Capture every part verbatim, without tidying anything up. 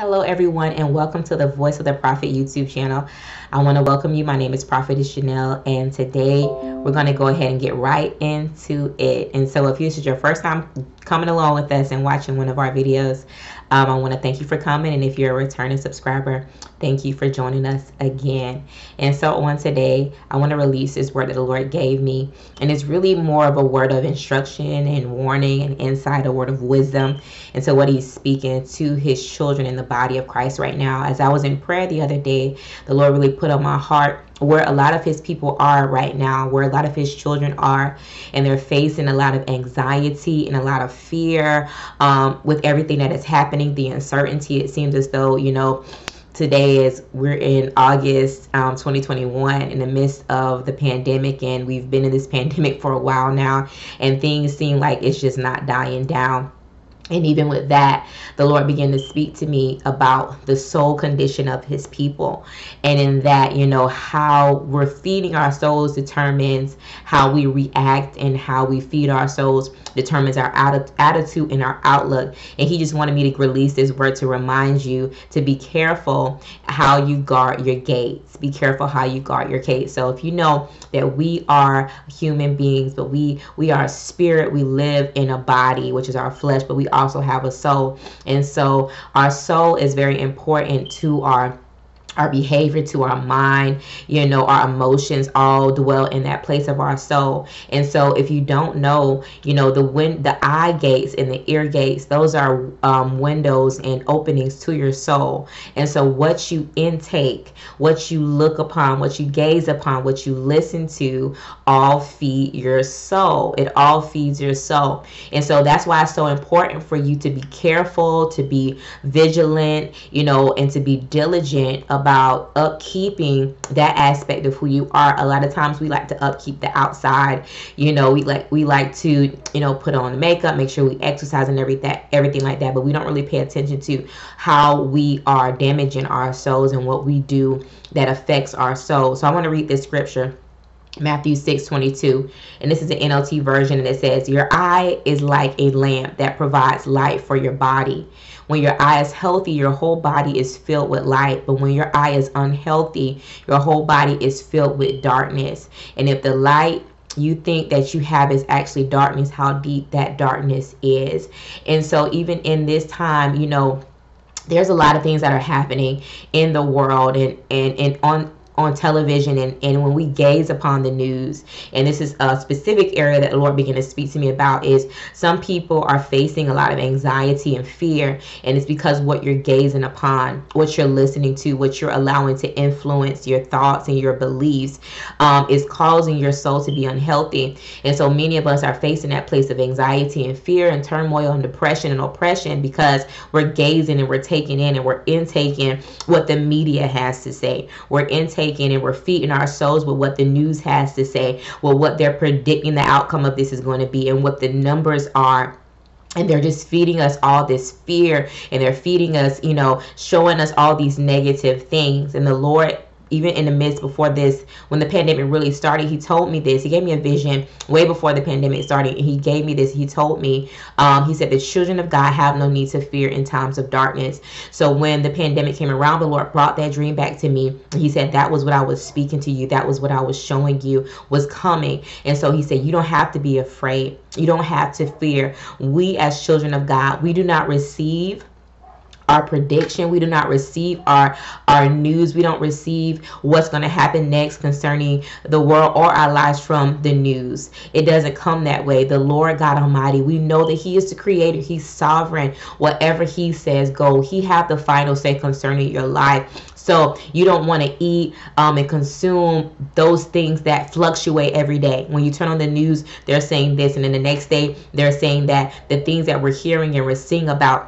Hello everyone, and welcome to the Voice of the Prophet YouTube channel. I want to welcome you. My name is Prophetess Janelle, and today we're going to go ahead and get right into it. And so if this is your first time coming along with us and watching one of our videos, um, I want to thank you for coming. And if you're a returning subscriber, thank you for joining us again. And so on today, I want to release this word that the Lord gave me. And it's really more of a word of instruction and warning and insight, a word of wisdom into what he's speaking to his children in the body of Christ right now. As I was in prayer the other day, the Lord really put on my heart where a lot of his people are right now, where a lot of his children are, and they're facing a lot of anxiety and a lot of fear um, with everything that is happening, the uncertainty. It seems as though, you know, today is we're in August um, twenty twenty-one, in the midst of the pandemic, and we've been in this pandemic for a while now, and things seem like it's just not dying down. And even with that, the Lord began to speak to me about the soul condition of his people. And in that, you know, how we're feeding our souls determines how we react, and how we feed our souls determines our attitude and our outlook. And he just wanted me to release this word to remind you to be careful how you guard your gates. Be careful how you guard your gates. So if you know that we are human beings, but we, we are a spirit, we live in a body, which is our flesh, but we are also have a soul. And so our soul is very important to our our behavior, to our mind, you know, our emotions all dwell in that place of our soul. And so if you don't know, you know, the wind, the eye gates and the ear gates, those are um, windows and openings to your soul. And so what you intake, what you look upon, what you gaze upon, what you listen to, all feed your soul. It all feeds your soul. And so that's why it's so important for you to be careful, to be vigilant, you know, and to be diligent about about upkeeping that aspect of who you are. A lot of times we like to upkeep the outside, you know, we like we like to, you know, put on makeup, make sure we exercise and everything everything like that, but we don't really pay attention to how we are damaging our souls and what we do that affects our soul. So I want to read this scripture, Matthew six twenty-two, and this is the N L T version, and it says, "Your eye is like a lamp that provides light for your body. When your eye is healthy, your whole body is filled with light. But when your eye is unhealthy, your whole body is filled with darkness. And if the light you think that you have is actually darkness, how deep that darkness is." And so even in this time, you know, there's a lot of things that are happening in the world and and, and on on television, and, and when we gaze upon the news. And this is a specific area that the Lord began to speak to me about, is some people are facing a lot of anxiety and fear, and it's because what you're gazing upon, what you're listening to, what you're allowing to influence your thoughts and your beliefs um, is causing your soul to be unhealthy. And so many of us are facing that place of anxiety and fear and turmoil and depression and oppression because we're gazing and we're taking in and we're intaking what the media has to say. We're intaking and we're feeding our souls with what the news has to say, well, what they're predicting the outcome of this is going to be, and what the numbers are. And they're just feeding us all this fear, and they're feeding us, you know, showing us all these negative things. And the Lord, even in the midst before this, when the pandemic really started, he told me this. He gave me a vision way before the pandemic started, and he gave me this. He told me, um, he said, "The children of God have no need to fear in times of darkness." So when the pandemic came around, the Lord brought that dream back to me. He said, "That was what I was speaking to you. That was what I was showing you was coming." And so he said, "You don't have to be afraid. You don't have to fear." We as children of God, we do not receive our prediction. We do not receive our our news. We don't receive what's going to happen next concerning the world or our lives from the news. It doesn't come that way. The Lord God Almighty, we know that he is the creator. He's sovereign. Whatever he says go. He have the final say concerning your life. So you don't want to eat um, and consume those things that fluctuate every day. When you turn on the news, they're saying this, and then the next day they're saying that. The things that we're hearing and we're seeing about,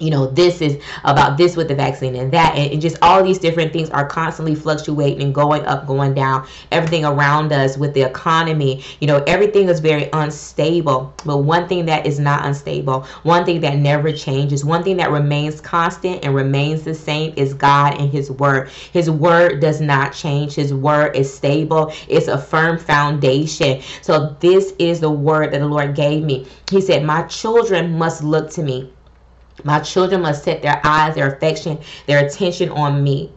you know, this is about this with the vaccine and that, and, and just all these different things are constantly fluctuating and going up, going down. Everything around us with the economy, you know, everything is very unstable. But one thing that is not unstable, one thing that never changes, one thing that remains constant and remains the same is God and his word. His word does not change. His word is stable. It's a firm foundation. So this is the word that the Lord gave me. He said, "My children must look to me My children must set their eyes, their affection, their attention on me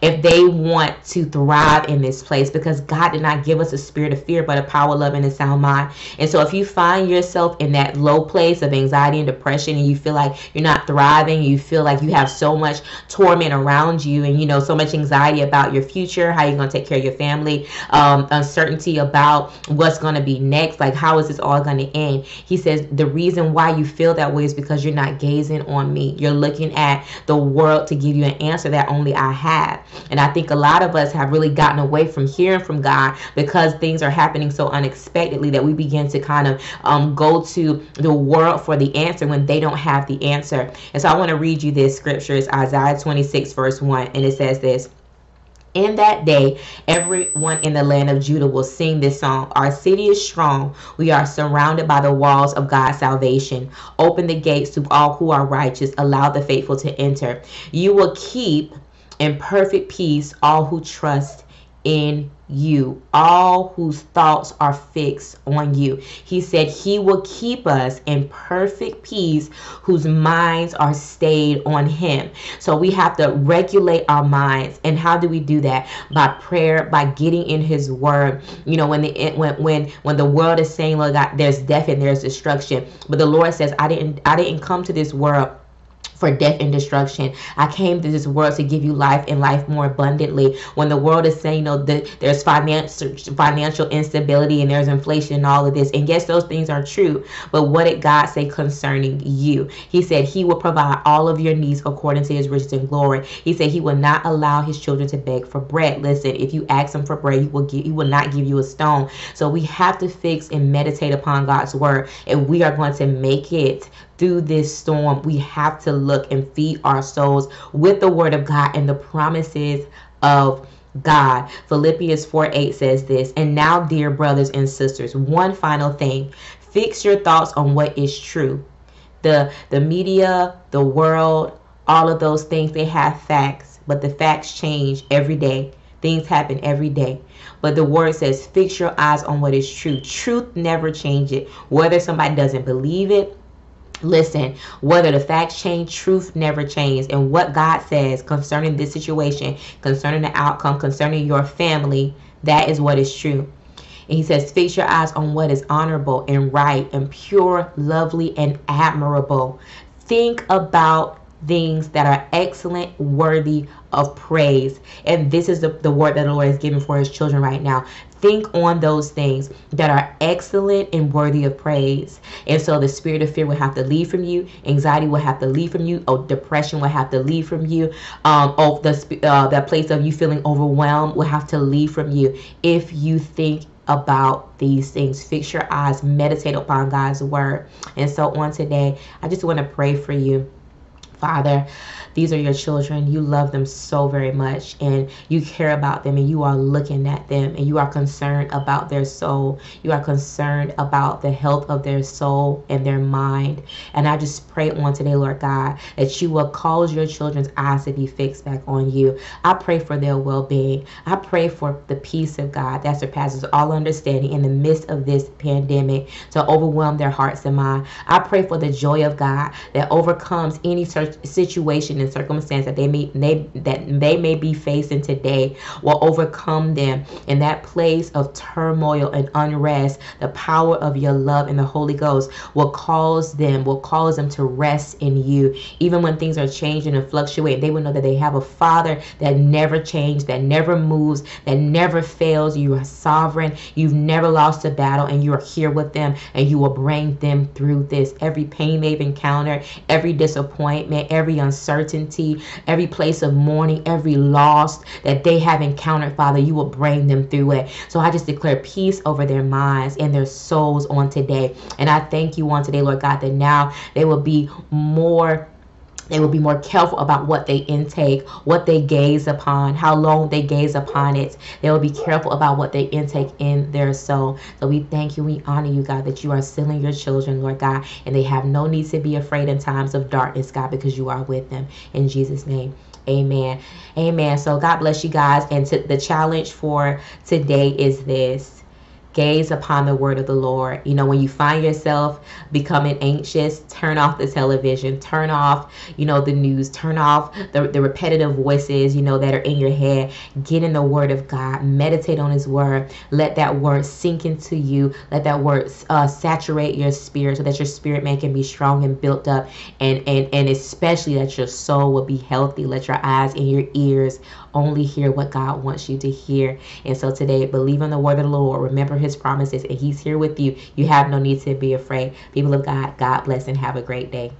if they want to thrive in this place, because God did not give us a spirit of fear, but a power, love, and a sound mind. And so if you find yourself in that low place of anxiety and depression, and you feel like you're not thriving, you feel like you have so much torment around you, and you know, so much anxiety about your future, how you're going to take care of your family, um, uncertainty about what's going to be next, like how is this all going to end? He says the reason why you feel that way is because you're not gazing on me. You're looking at the world to give you an answer that only I have. And I think a lot of us have really gotten away from hearing from God because things are happening so unexpectedly that we begin to kind of um, go to the world for the answer when they don't have the answer. And so I want to read you this scripture. It's Isaiah twenty-six verse one, and it says this: "In that day, everyone in the land of Judah will sing this song. Our city is strong. We are surrounded by the walls of God's salvation. Open the gates to all who are righteous. Allow the faithful to enter. You will keep in perfect peace all who trust in you, all whose thoughts are fixed on you." He said he will keep us in perfect peace whose minds are stayed on him. So we have to regulate our minds. And how do we do that? By prayer, by getting in his word. You know, when the when when when the world is saying, "Look, God, there's death and there's destruction," but the Lord says, I didn't I didn't come to this world for death and destruction. I came to this world to give you life and life more abundantly. When the world is saying, you know, that there's financial financial instability and there's inflation and all of this, and yes, those things are true, but what did God say concerning you? He said he will provide all of your needs according to his riches and glory. He said he will not allow his children to beg for bread. Listen, if you ask him for bread, he will give, he will not give you a stone. So we have to fix and meditate upon God's word. If we are going to make it through this storm, we have to look and feed our souls with the word of God and the promises of God. Philippians four eight says this: "And now, dear brothers and sisters, one final thing. Fix your thoughts on what is true." The, the media, the world, all of those things, they have facts, but the facts change every day. Things happen every day. But the word says, fix your eyes on what is true. Truth never changes. Whether somebody doesn't believe it, listen, whether the facts change, truth never changes. And what God says concerning this situation, concerning the outcome, concerning your family, that is what is true. And he says, fix your eyes on what is honorable and right and pure, lovely and admirable. Think about things that are excellent, worthy of praise. And this is the, the word that the Lord is giving for his children right now. Think on those things that are excellent and worthy of praise. And so the spirit of fear will have to leave from you. Anxiety will have to leave from you. Oh, depression will have to leave from you. Um, oh, the uh, that place of you feeling overwhelmed will have to leave from you if you think about these things. Fix your eyes, meditate upon God's word. And so on today, I just want to pray for you. Father, these are your children. You love them so very much, and you care about them, and you are looking at them, and you are concerned about their soul. You are concerned about the health of their soul and their mind. And I just pray on today, Lord God, that you will cause your children's eyes to be fixed back on you. I pray for their well-being. I pray for the peace of God that surpasses all understanding in the midst of this pandemic to overwhelm their hearts and mind. I pray for the joy of God that overcomes any search situation and circumstance that they may they, that they may be facing today, will overcome them in that place of turmoil and unrest. The power of your love and the Holy Ghost will cause them will cause them to rest in you, even when things are changing and fluctuating. They will know that they have a Father that never changes, that never moves, that never fails. You are sovereign. You've never lost a battle, and you are here with them, and you will bring them through this. Every pain they've encountered, every disappointment, every uncertainty, every place of mourning, every loss that they have encountered, Father, you will bring them through it. So I just declare peace over their minds and their souls on today. And I thank you on today, Lord God, that now they will be more They will be more careful about what they intake, what they gaze upon, how long they gaze upon it. They will be careful about what they intake in their soul. So we thank you. We honor you, God, that you are sealing your children, Lord God, and they have no need to be afraid in times of darkness, God, because you are with them. In Jesus' name, amen. Amen. So God bless you guys. And the challenge for today is this: Gaze upon the word of the Lord. You know, when you find yourself becoming anxious, turn off the television, turn off, you know, the news, turn off the, the repetitive voices, you know, that are in your head. Get in the word of God. Meditate on his word. Let that word sink into you. Let that word uh, saturate your spirit so that your spirit man can be strong and built up, and, and, and especially that your soul will be healthy. Let your eyes and your ears only hear what God wants you to hear. And so today, believe in the word of the Lord. Remember his promises, and he's here with you. You have no need to be afraid. People of God, God bless and have a great day.